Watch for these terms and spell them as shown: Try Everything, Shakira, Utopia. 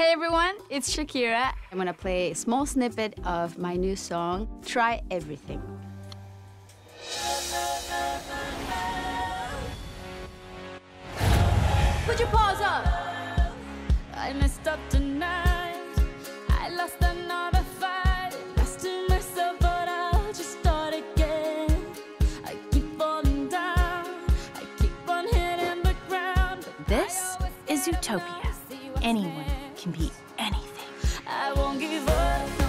Hey everyone, it's Shakira. I'm gonna play a small snippet of my new song, Try Everything. Put your paws up! I messed up tonight. I lost another fight. Lost to myself, but I'll just start again. I keep falling down. I keep on hitting the ground. This is Utopia. Anyone can be anything. I won't give up.